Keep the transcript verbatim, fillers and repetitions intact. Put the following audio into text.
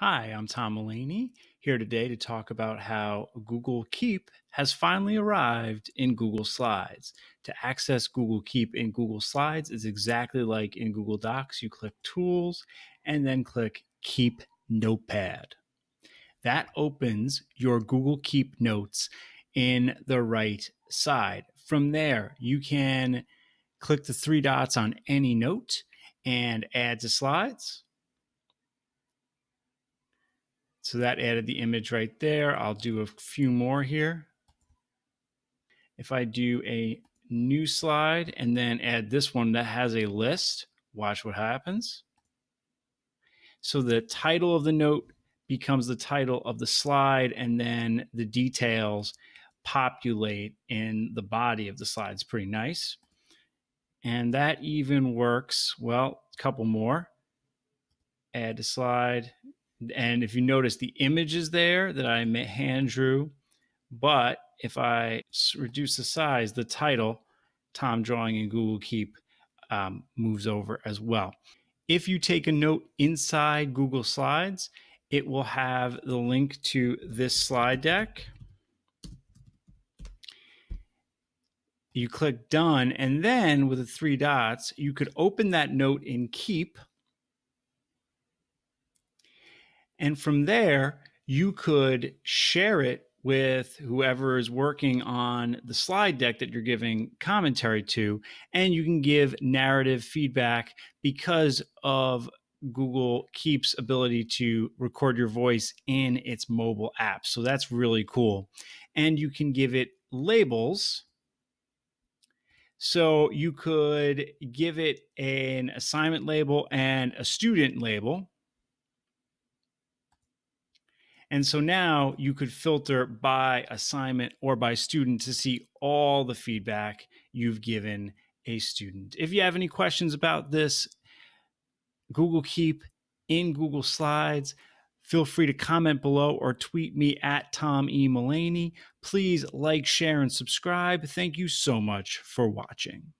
Hi, I'm Tom Mullaney, here today to talk about how Google Keep has finally arrived in Google Slides. To access Google Keep in Google Slides is exactly like in Google Docs. You click Tools and then click Keep Notepad. That opens your Google Keep notes in the right side. From there, you can click the three dots on any note and add to slides. So that added the image right there. I'll do a few more here. If I do a new slide and then add this one that has a list, watch what happens. So the title of the note becomes the title of the slide, and then the details populate in the body of the slide. It's pretty nice. And that even works. Well, a couple more. Add to slide. And if you notice, the image is there that I hand drew, but if I reduce the size, the title, Tom Drawing in Google Keep, um, moves over as well. If you take a note inside Google Slides, it will have the link to this slide deck. You click Done, and then with the three dots, you could open that note in Keep. And from there, you could share it with whoever is working on the slide deck that you're giving commentary to, and you can give narrative feedback because of Google Keep's ability to record your voice in its mobile app. So that's really cool. And you can give it labels. So you could give it an assignment label and a student label. And so now you could filter by assignment or by student to see all the feedback you've given a student. If you have any questions about this Google Keep in Google Slides, feel free to comment below or tweet me at Tom E. Mullaney. Please like, share, and subscribe. Thank you so much for watching.